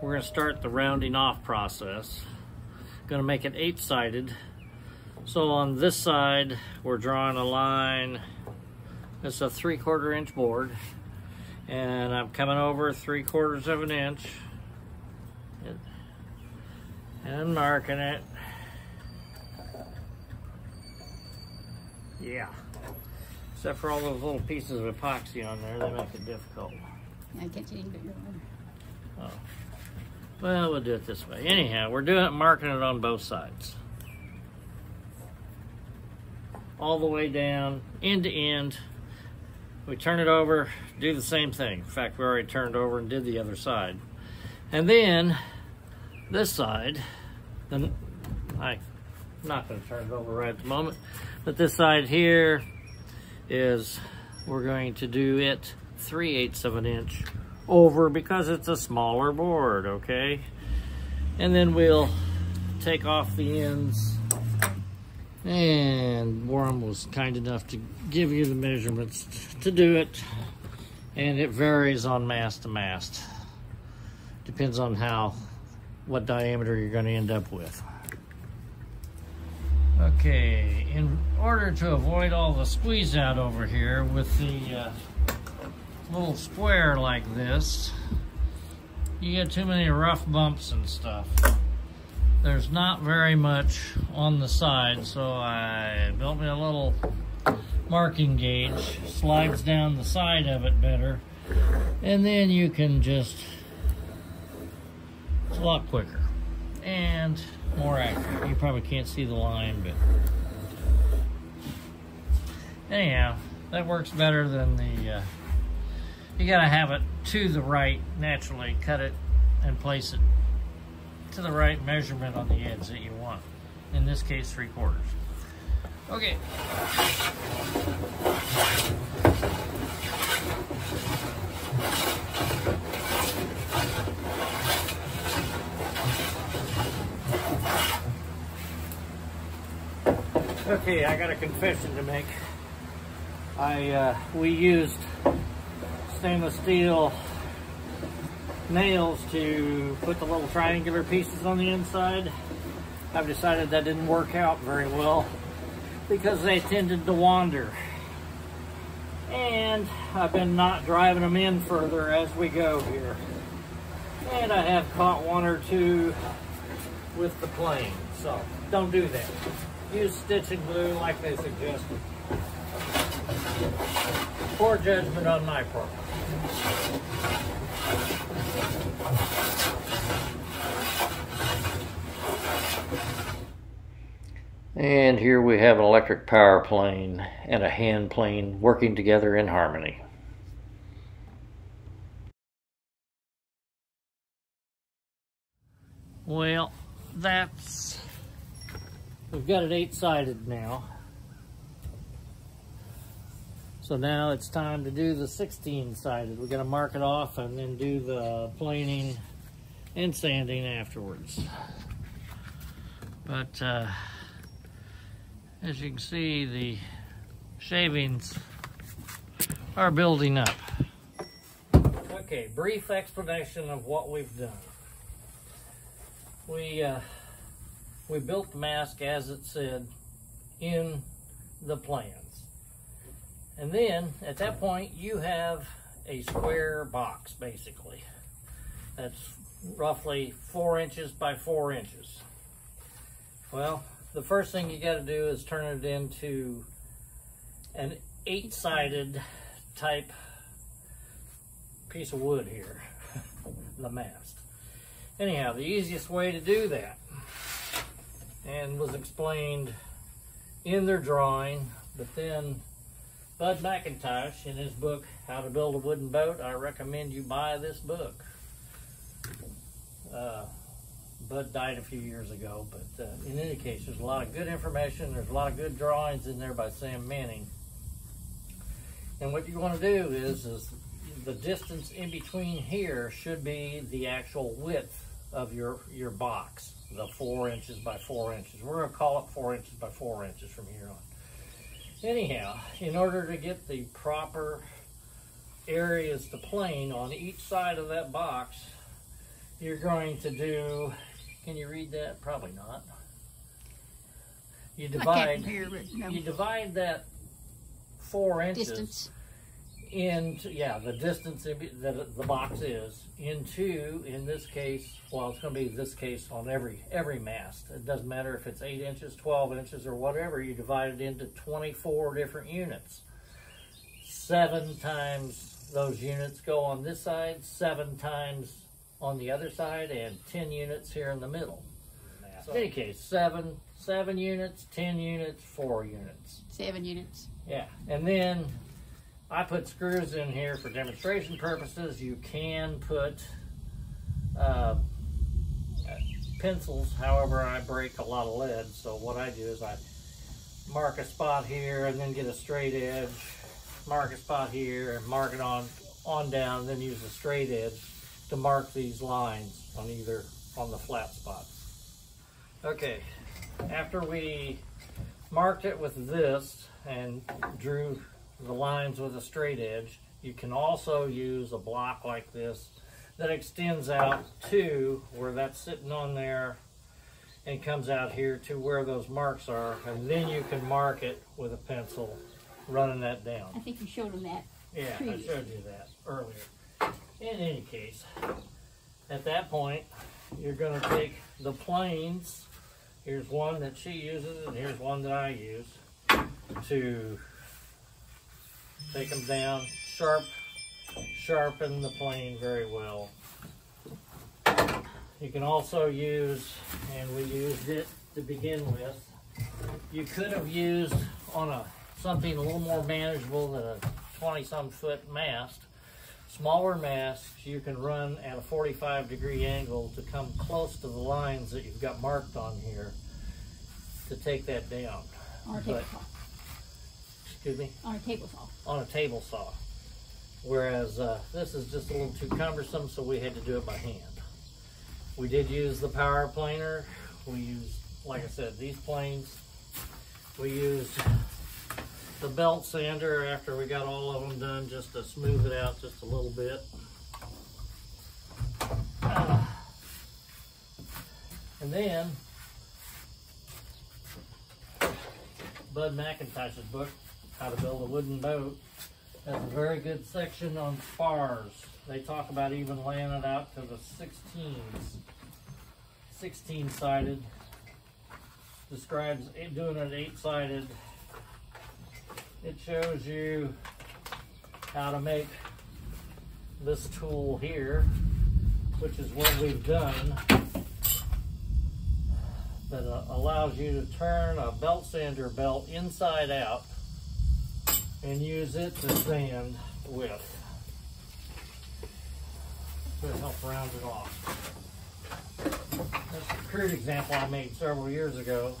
We're going to start the rounding off process. Going to make it 8-sided. So on this side, we're drawing a line. It's a 3/4 inch board, and I'm coming over 3/4 of an inch and marking it. Yeah. Except for all those little pieces of epoxy on there, they make it difficult. I guess you didn't get your one. Oh. Well, we'll do it this way. Anyhow, we're doing it, marking it on both sides. All the way down, end to end. We turn it over, do the same thing. In fact, we already turned over and did the other side. And then, this side, I'm not going to turn it over right at the moment, but this side here is, we're going to do it 3/8 of an inch over because it's a smaller board, okay? And then we'll take off the ends. And Warren was kind enough to give you the measurements to do it. And it varies on mast to mast. Depends on what diameter you're going to end up with. Okay, in order to avoid all the squeeze out over here with the little square like this, you get too many rough bumps and stuff. There's not very much on the side, so I built me a little marking gauge, slides down the side of it better, and then you can just, it's a lot quicker and more accurate. You probably can't see the line, but anyhow, that works better than the, you gotta have it to the right naturally, cut it and place it to the right measurement on the edge that you want. In this case, 3/4. Okay. Okay, I got a confession to make. We used stainless steel nails to put the little triangular pieces on the inside. I've decided that didn't work out very well because they tended to wander. And I've been not driving them in further as we go here. And I have caught one or two with the plane, so don't do that. Use stitch and glue like they suggested. Poor judgment on my part. And here we have an electric power plane and a hand plane working together in harmony. Well, that's... We've got it 8-sided now. So now it's time to do the 16-sided. We're going to mark it off and then do the planing and sanding afterwards. But as you can see, the shavings are building up. Okay, brief explanation of what we've done. We built the mask, as it said, in the plans. And then, at that point, you have a square box, basically. That's roughly 4 inches by 4 inches. Well, the first thing you gotta do is turn it into an 8-sided type piece of wood here, the mast. Anyhow, the easiest way to do that, and was explained in their drawing, but then Bud McIntosh, in his book, How to Build a Wooden Boat, I recommend you buy this book. Bud died a few years ago, but in any case, there's a lot of good information, there's a lot of good drawings in there by Sam Manning. And what you want to do is the distance in between here should be the actual width of your box. The 4 inches by 4 inches. We're going to call it 4 inches by 4 inches from here on. Anyhow, in order to get the proper areas to plane on each side of that box, you're going to do, can you read that? Probably not. You divide, I can't hear it, no. You divide that 4 inches distance into, yeah, the distance that the box is into, in this case, well, it's going to be this case on every mast. It doesn't matter if it's 8 inches, 12 inches, or whatever. You divide it into 24 different units. 7 times those units go on this side, 7 times on the other side, and 10 units here in the middle. So in any case, 7 units, 10 units, 4 units. 7 units. Yeah, and then I put screws in here for demonstration purposes. You can put pencils, however, I break a lot of lead, so what I do is I mark a spot here and then get a straight edge, mark a spot here and mark it on down, then use a straight edge to mark these lines on the flat spots. Okay, after we marked it with this and drew the lines with a straight edge, you can also use a block like this that extends out to where that's sitting on there and comes out here to where those marks are, and then you can mark it with a pencil running that down. I think you showed them that. Yeah, I showed you that earlier. In any case, at that point, you're going to take the planes. Here's one that she uses and here's one that I use to take them down, sharpen the plane very well. You can also use, and we used it to begin with, you could have used on something a little more manageable than a 20-some foot mast. Smaller masts you can run at a 45-degree angle to come close to the lines that you've got marked on here to take that down. On a table saw. Excuse me? On a table saw. On a table saw. Whereas this is just a little too cumbersome, so we had to do it by hand. We did use the power planer. We used, like I said, these planes. We used the belt sander after we got all of them done just to smooth it out just a little bit. And then Bud McIntosh's book, How to Build a Wooden Boat, has a very good section on spars. They talk about even laying it out to the 16-sided, describes doing it 8-sided. It shows you how to make this tool here, which is what we've done, that allows you to turn a belt sander belt inside out and use it to sand with. To help round it off. That's a crude example I made several years ago.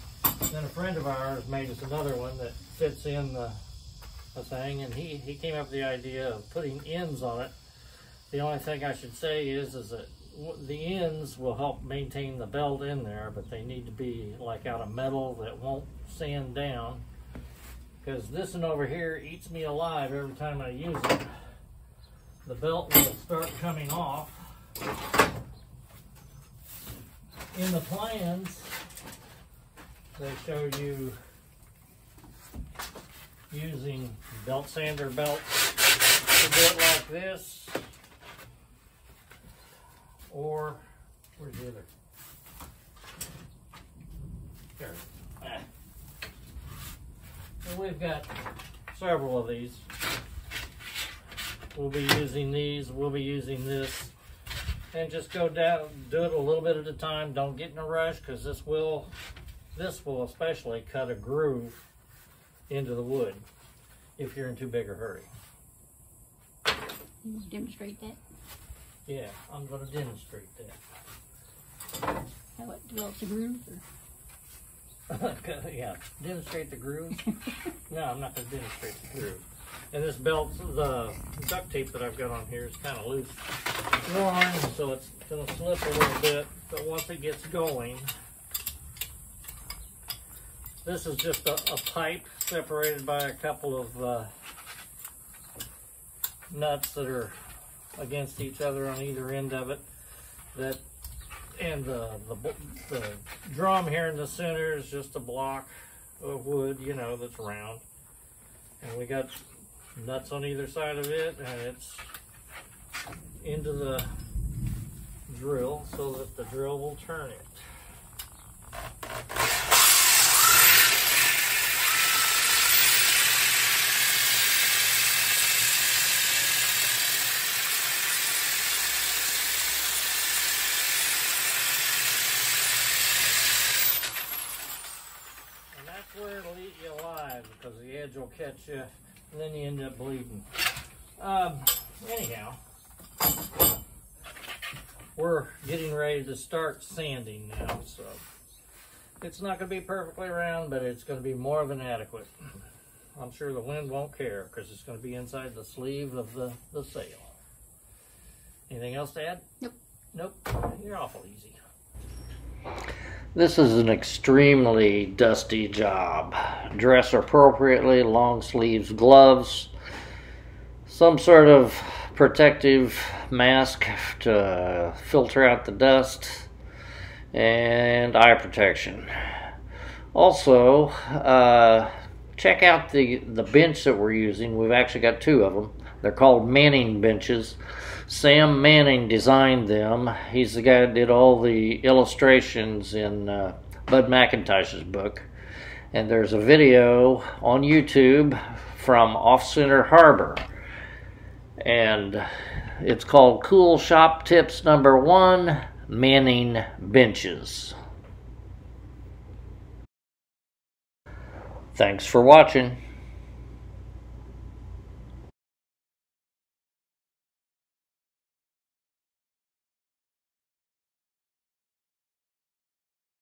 Then a friend of ours made us another one that fits in the thing, and he came up with the idea of putting ends on it. The only thing I should say is that the ends will help maintain the belt in there, but they need to be like out of metal that won't sand down, because this one over here eats me alive every time I use it. The belt will start coming off. In the plans, they show you using belt sander belts to do it like this, or where's the other? There. Ah. So we've got several of these. We'll be using these. We'll be using this, and just go down, do it a little bit at a time. Don't get in a rush, because this will especially cut a groove into the wood if you're in too big a hurry. Can you demonstrate that? Yeah, I'm going to demonstrate that. How it develops a groove? Or? Yeah, demonstrate the groove? No, I'm not going to demonstrate the groove. And this belt, the duct tape that I've got on here is kind of loose. Warm, so it's going to slip a little bit, but once it gets going, this is just a pipe separated by a couple of nuts that are against each other on either end of it. that, and the drum here in the center is just a block of wood, you know, that's round. And we got nuts on either side of it, and it's into the drill so that the drill will turn it. Will catch you, and then you end up bleeding. Anyhow, we're getting ready to start sanding now, so it's not going to be perfectly round, but it's going to be more than adequate. I'm sure the wind won't care because it's going to be inside the sleeve of the sail. Anything else to add? Nope. Nope. You're awful easy. This is an extremely dusty job. Dress appropriately, long sleeves, gloves, some sort of protective mask to filter out the dust, and eye protection. Also, check out the bench that we're using. We've actually got two of them. They're called Manning benches. Sam Manning designed them. He's the guy that did all the illustrations in Bud McIntosh's book. And there's a video on YouTube from Off Center Harbor. And it's called Cool Shop Tips #1, Manning Benches. Thanks for watching.